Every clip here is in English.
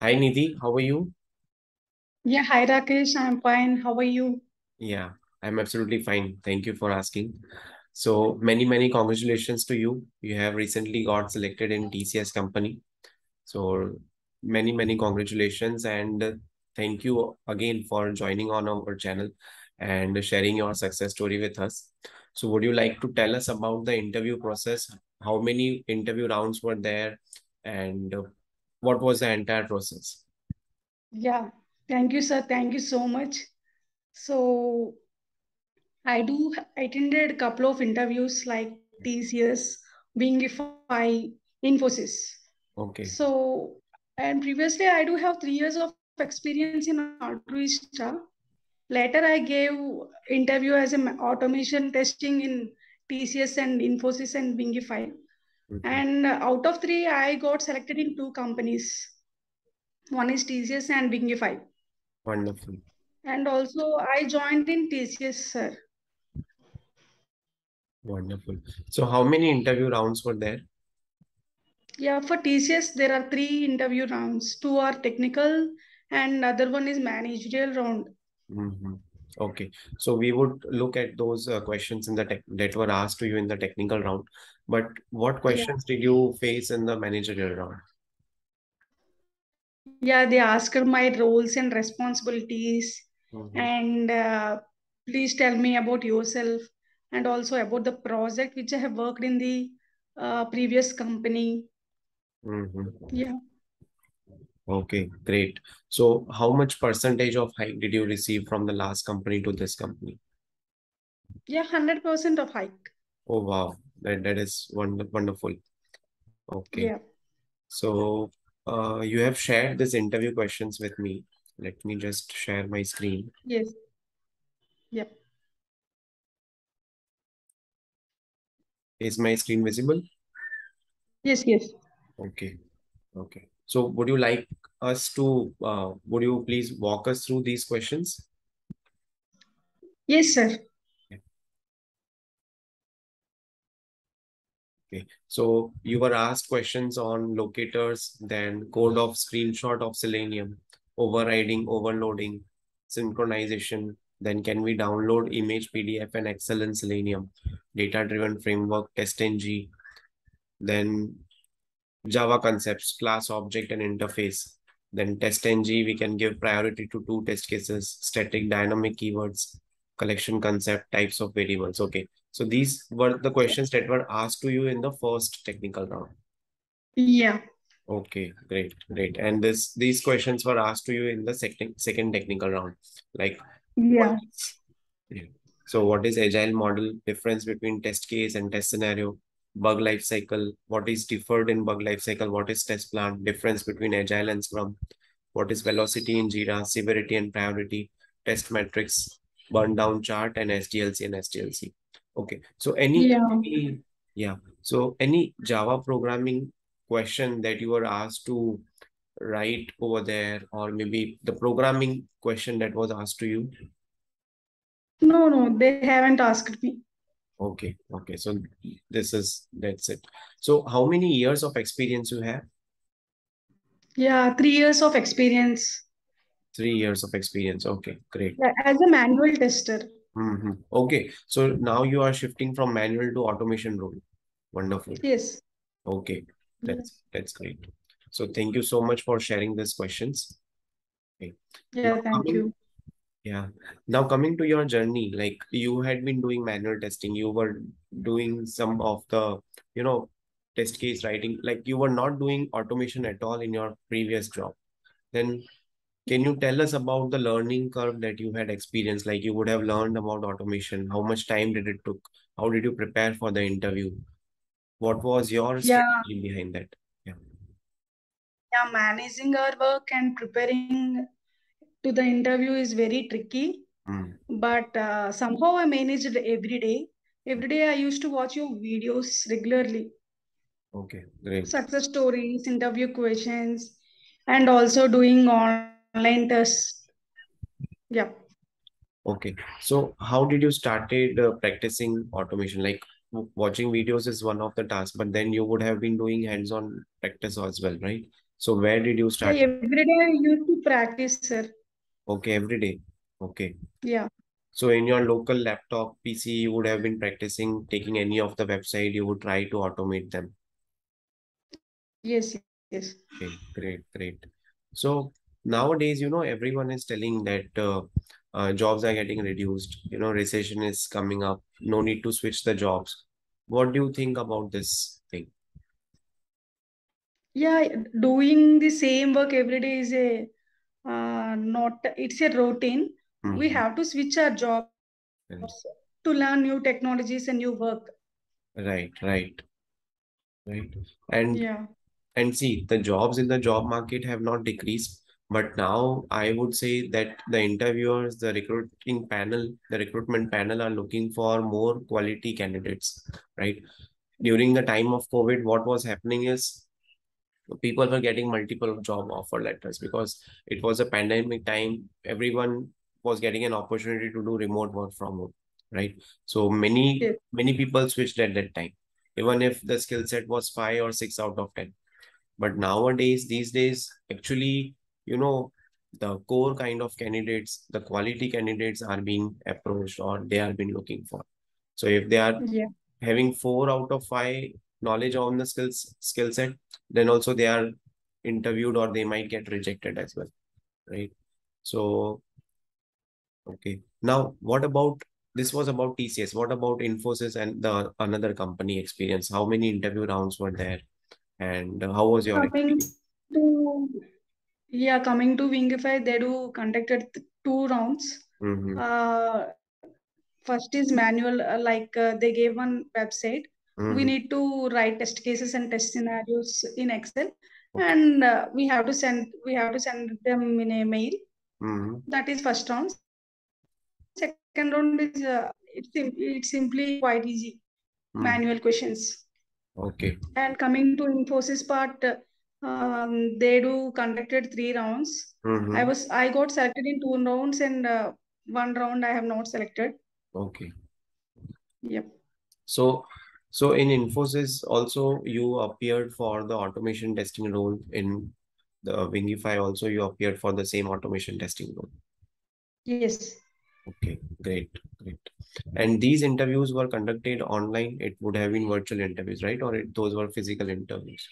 Hi Nidhi, how are you? Yeah, hi Rakesh, I'm fine. How are you? Yeah, I'm absolutely fine. Thank you for asking. So many congratulations to you. You have recently got selected in TCS company. So many congratulations and thank you again for joining on our channel and sharing your success story with us. So would you like to tell us about the interview process? How many interview rounds were there and what was the entire process? Yeah, thank you, sir. Thank you so much. So I attended a couple of interviews like TCS, Wingify, Infosys. Okay. So, and previously I do have 3 years of experience in Altruist. Later I gave interview as an automation testing in TCS and Infosys and Wingify. And out of three, I got selected in two companies. One is TCS and Wingify. Wonderful. And also, I joined in TCS, sir. Wonderful. So, how many interview rounds were there? Yeah, for TCS, there are 3 interview rounds. 2 are technical and other one is managerial round. Mm-hmm. Okay, so we would look at those questions in the that were asked to you in the technical round. But what questions did you face in the managerial round? Yeah, they asked my roles and responsibilities, and please tell me about yourself and also about the project which I have worked in the previous company. Yeah. Okay, great. So how much percentage of hike did you receive from the last company to this company? Yeah, 100% of hike. Oh, wow. That is wonderful. Okay. Yeah. So you have shared this interview questions with me. Let me just share my screen. Yes. Yep. Is my screen visible? Yes, yes. Okay. Okay. So would you like us to, would you please walk us through these questions? Yes, sir. Okay. Okay. So you were asked questions on locators, then code of screenshot of Selenium, overriding, overloading, synchronization. Then can we download image, PDF and Excel in Selenium, data-driven framework, TestNG, then Java concepts, class object and interface. Then TestNG, we can give priority to 2 test cases, static dynamic keywords, collection concept, types of variables. Okay. So these were the questions that were asked to you in the first technical round. Yeah. Okay, great, great. And these questions were asked to you in the second technical round. Like, so what is agile model, difference between test case and test scenario? Bug life cycle, what is deferred in bug life cycle, what is test plan, difference between agile and scrum, what is velocity in Jira, severity and priority, test metrics, burn down chart, and SDLC and SDLC. Okay. So any Java programming question that you were asked to write over there, or maybe the programming question that was asked to you? No, they haven't asked me. Okay. Okay. So that's it. So how many years of experience you have? Yeah, 3 years of experience. 3 years of experience. Okay, great. Yeah, as a manual tester. Okay. So now you are shifting from manual to automation role. Wonderful. Yes. Okay. That's great. So thank you so much for sharing these questions. Okay. Yeah, thank you. Yeah. Now coming to your journey, like you had been doing manual testing, you were doing some of the, test case writing, like you were not doing automation at all in your previous job. Then can you tell us about the learning curve that you had experienced? Like you would have learned about automation. How much time did it took? How did you prepare for the interview? What was your strategy behind that? Yeah. Yeah, managing our work and preparing to the interview is very tricky, but somehow I managed every day. Every day I used to watch your videos regularly. Okay, great. Success stories, interview questions, and also doing online tests. Yeah. Okay. So how did you started practicing automation? Like watching videos is one of the tasks, but then you would have been doing hands-on practice as well, right? So where did you start? Every day I used to practice, sir. Okay, every day. Okay. Yeah. So in your local laptop, PC, you would have been practicing taking any of the website, you would try to automate them. Yes, yes. Okay, great, great. So nowadays, you know, everyone is telling that jobs are getting reduced, you know, recession is coming up, no need to switch the jobs. What do you think about this thing? Yeah, doing the same work every day is a it's a routine. Mm-hmm. We have to switch our job to learn new technologies and new work. Right, right, right. And yeah, and see, the jobs in the job market have not decreased, but now I would say that the interviewers, the recruitment panel are looking for more quality candidates, right? During the time of COVID, what was happening is people were getting multiple job offer letters because it was a pandemic time. Everyone was getting an opportunity to do remote work from home, right? So many people switched at that time, even if the skill set was 5 or 6 out of 10. But nowadays, these days, actually, you know, the core kind of candidates, the quality candidates are being approached or they are being looking for. So if they are having 4 out of 5 knowledge on the skill set, then also they are interviewed or they might get rejected as well, right? So, okay. Now, what about, this was about TCS. What about Infosys and the another company experience? How many interview rounds were there? And how was your experience? Coming to Wingify, they do conducted 2 rounds. Mm-hmm. First is manual, they gave one website. Mm-hmm. We need to write test cases and test scenarios in Excel, and we have to send them in a mail. Mm-hmm. That is first round. Second round is it's simply quite easy, manual questions. Okay. And coming to Infosys part, they do conducted 3 rounds. Mm-hmm. I got selected in 2 rounds, and 1 round I have not selected. Okay. Yep. So in Infosys also you appeared for the automation testing role. In the Wingify also you appeared for the same automation testing role. Yes. Okay, great, great. And these interviews were conducted online. It would have been virtual interviews, right? Or those were physical interviews?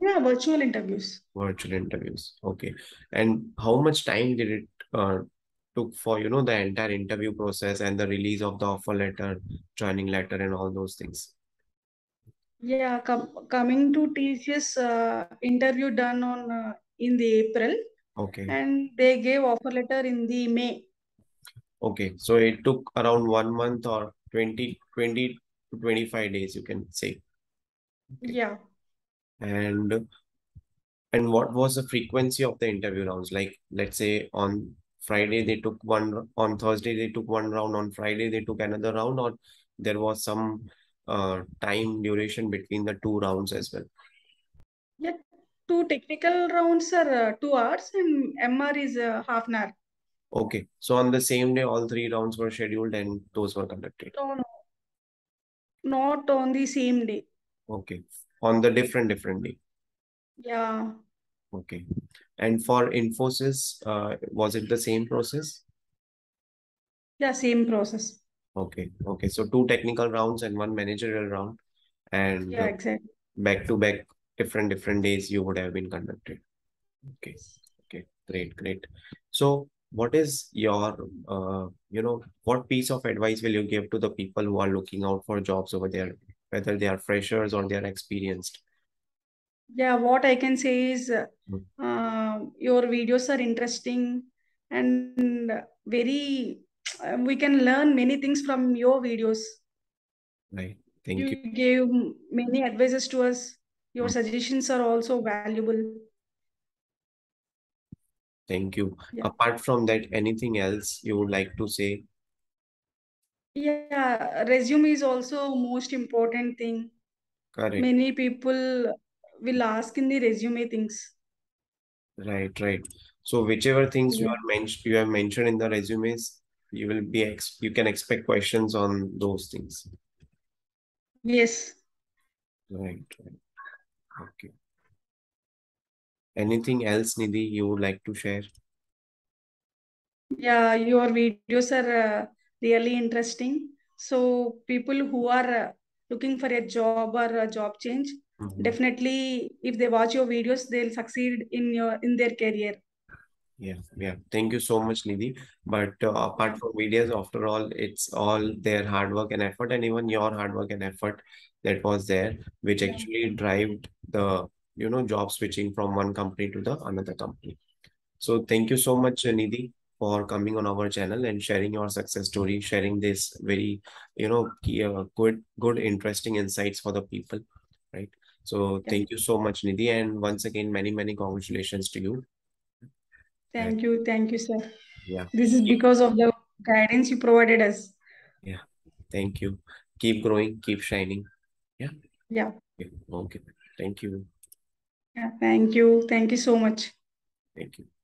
Yeah, virtual interviews. Virtual interviews. Okay. And how much time did it took for, you know, the entire interview process and the release of the offer letter, joining letter and all those things? Yeah, coming to TCS, interview done on in the April. Okay. And they gave offer letter in the May. Okay. So it took around 1 month or 20 to 25 days, you can say. Okay. Yeah. And what was the frequency of the interview rounds? Like, let's say on Friday, they took one, on Thursday, they took 1 round, on Friday, they took another round, or there was some time duration between the 2 rounds as well. Yeah. 2 technical rounds are 2 hours and MR is half an hour. Okay. So on the same day, all 3 rounds were scheduled and those were conducted? No, no. Not on the same day. Okay. On the different day? Yeah. Okay. And for Infosys, was it the same process? Yeah, same process. Okay. Okay. So 2 technical rounds and 1 managerial round. And yeah, exactly. Back to back. Different days you would have been conducted. Okay. Okay. Great. Great. So what is your, what piece of advice will you give to the people who are looking out for jobs over there, whether they are freshers or they are experienced? Yeah. What I can say is your videos are interesting and very, we can learn many things from your videos. Right. Thank you. You gave many advices to us. Your suggestions are also valuable. Thank you. Yeah. Apart from that, anything else you would like to say? Yeah, resume is also most important thing. Correct. Many people will ask in the resume things. Right, right. So whichever things you have mentioned in the resumes, you can expect questions on those things. Yes. Right, right. Okay. Anything else, Nidhi, you would like to share? Yeah, your videos are really interesting. So people who are looking for a job or a job change, definitely if they watch your videos, they'll succeed in their career. Yeah, yeah. Thank you so much, Nidhi. But apart from videos, after all, it's all their hard work and effort, and even your hard work and effort that was there, which actually drived the, you know, job switching from one company to the another company. So thank you so much, Nidhi, for coming on our channel and sharing your success story, sharing this very, you know, good, interesting insights for the people, right? So thank you so much, Nidhi. And once again, many, many congratulations to you. Thank you, sir. Yeah. This is because of the guidance you provided us. Yeah. Thank you. Keep growing, keep shining. Yeah. Yeah. Okay. Thank you. Yeah. Thank you. Thank you so much. Thank you.